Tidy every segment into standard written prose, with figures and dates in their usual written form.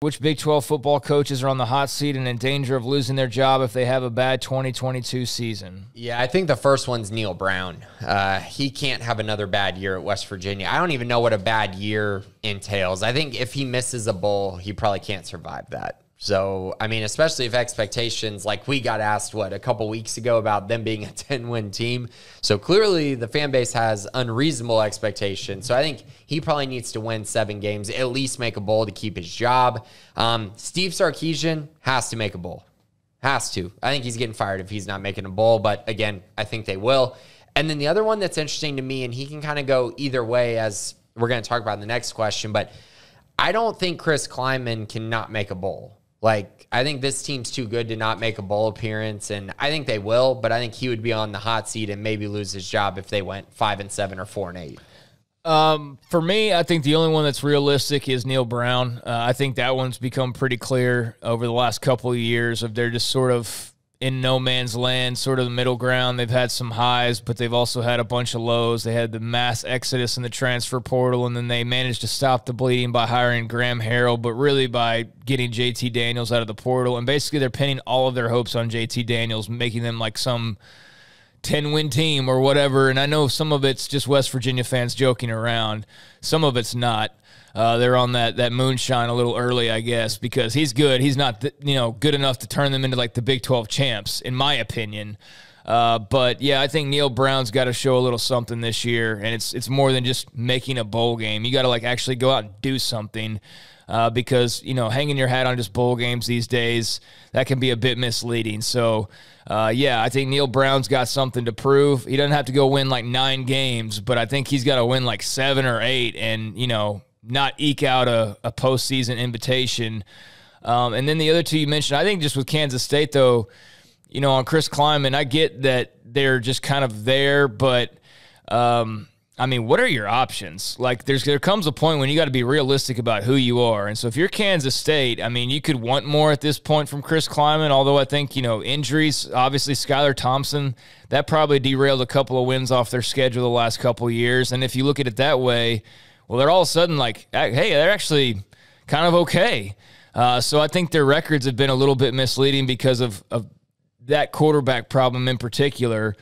Which Big 12 football coaches are on the hot seat and in danger of losing their job if they have a bad 2022 season? Yeah, I think the first one's Neil Brown. He can't have another bad year at West Virginia. I don't even know what a bad year entails. I think if he misses a bowl, he probably can't survive that. So, I mean, especially if expectations, like we got asked, what, a couple weeks ago about them being a 10-win team. So clearly the fan base has unreasonable expectations. So I think he probably needs to win 7 games, at least make a bowl to keep his job. Steve Sarkisian has to make a bowl. Has to. I think he's getting fired if he's not making a bowl. But again, I think they will. And then the other one that's interesting to me, and he can kind of go either way as we're going to talk about in the next question, but I don't think Chris Klieman cannot make a bowl. Like, I think this team's too good to not make a bowl appearance, and I think they will, but I think he would be on the hot seat and maybe lose his job if they went 5-7 or 4-8. For me, I think the only one that's realistic is Neil Brown. I think that one's become pretty clear over the last couple of years of they're just sort of in no man's land, sort of the middle ground. They've had some highs, but they've also had a bunch of lows. They had the mass exodus in the transfer portal, and then they managed to stop the bleeding by hiring Graham Harrell, but really by getting JT Daniels out of the portal. And basically they're pinning all of their hopes on JT Daniels, making them like some 10-win team or whatever. And I know some of it's just West Virginia fans joking around. Some of it's not. They're on that moonshine a little early, I guess, because he's good. He's not, good enough to turn them into like the Big 12 champs, in my opinion. But yeah, I think Neil Brown's got to show a little something this year, and it's more than just making a bowl game. You got to like actually go out and do something, because hanging your hat on just bowl games these days, that can be a bit misleading. So yeah, I think Neil Brown's got something to prove. He doesn't have to go win like 9 games, but I think he's got to win like 7 or 8, and not eke out a postseason invitation. And then the other two you mentioned, I think just with Kansas State, though, on Chris Klieman, I get that they're just kind of there, but I mean, what are your options? Like, there comes a point when you got to be realistic about who you are. And so if you're Kansas State, I mean, you could want more at this point from Chris Klieman, although I think, injuries, obviously Skylar Thompson, that probably derailed a couple of wins off their schedule the last couple of years. And if you look at it that way, well, they're all of a sudden like, hey, they're actually kind of okay. So I think their records have been a little bit misleading because of that quarterback problem in particular.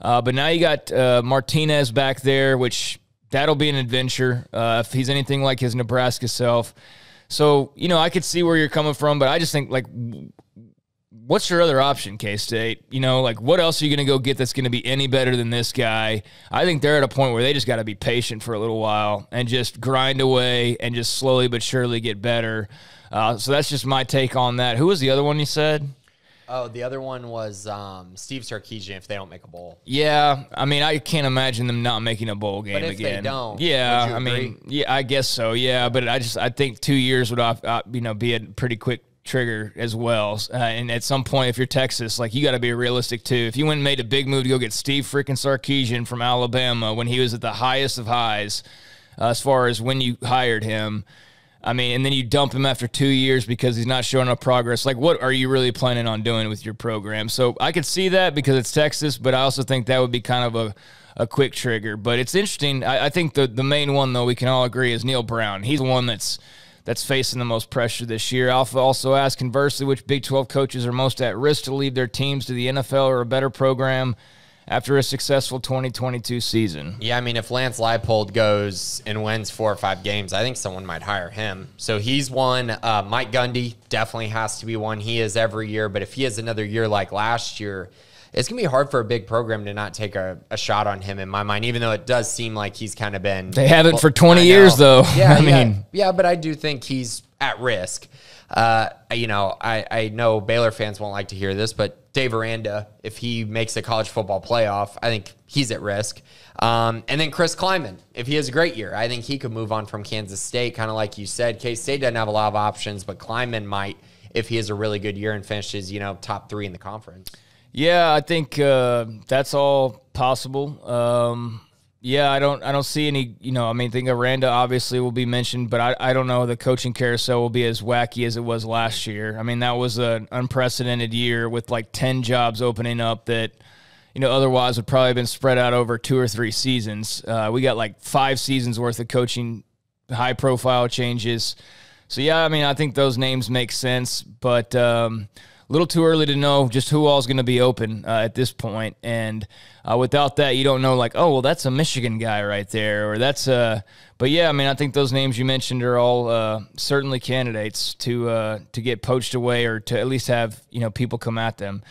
But now you got Martinez back there, which that'll be an adventure if he's anything like his Nebraska self. So, I could see where you're coming from, but I just think, like, what's your other option, K-State? Like, what else are you going to go get that's going to be any better than this guy? I think they're at a point where they just got to be patient for a little while and just grind away and just slowly but surely get better. So that's just my take on that. Who was the other one you said? Oh, the other one was Steve Sarkisian if they don't make a bowl. Yeah, I mean, I can't imagine them not making a bowl game again. But if they don't, yeah, I mean, yeah, I guess so, yeah. But I think 2 years would, be a pretty quick trigger as well. And at some point, if you're Texas, like, you got to be realistic too. If you went and made a big move to go get Steve freaking Sarkisian from Alabama when he was at the highest of highs as far as when you hired him, I mean, and then you dump him after 2 years because he's not showing up progress. Like, what are you really planning on doing with your program? So I could see that because it's Texas, but I also think that would be kind of a quick trigger. But it's interesting. I think the main one, though, we can all agree is Neil Brown. He's the one that's facing the most pressure this year. Alpha also asked, conversely, which Big 12 coaches are most at risk to leave their teams to the NFL or a better program after a successful 2022 season? Yeah, I mean, if Lance Leipold goes and wins 4 or 5 games, I think someone might hire him. So he's one. Mike Gundy definitely has to be one. He is every year, but if he has another year like last year, it's going to be hard for a big program to not take a shot on him in my mind, even though it does seem like he's kind of been... They haven't for 20 years, though. Yeah, yeah, but I do think he's at risk. I know Baylor fans won't like to hear this, but Dave Aranda, if he makes the college football playoff, I think he's at risk. And then Chris Klieman, if he has a great year, I think he could move on from Kansas State, kind of like you said. K-State doesn't have a lot of options, but Klieman might if he has a really good year and finishes, top 3 in the conference. Yeah, I think that's all possible. Yeah, I don't see any, I mean, I think Aranda obviously will be mentioned, but I don't know the coaching carousel will be as wacky as it was last year. I mean, that was an unprecedented year with like 10 jobs opening up that, otherwise would probably have been spread out over 2 or 3 seasons. We got like 5 seasons worth of coaching high-profile changes. So, yeah, I mean, I think those names make sense, but a little too early to know just who all is going to be open at this point. And without that, you don't know, like, oh, well, that's a Michigan guy right there, or that's a – but, yeah, I mean, I think those names you mentioned are all certainly candidates to get poached away or to at least have, you know, people come at them.